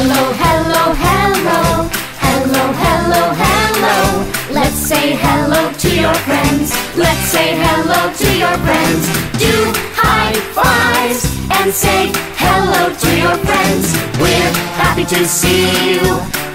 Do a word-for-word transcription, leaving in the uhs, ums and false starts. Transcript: Hello, hello, hello. Hello, hello, hello. Let's say hello to your friends. Let's say hello to your friends. Do high fives and say hello to your friends. We're happy to see you.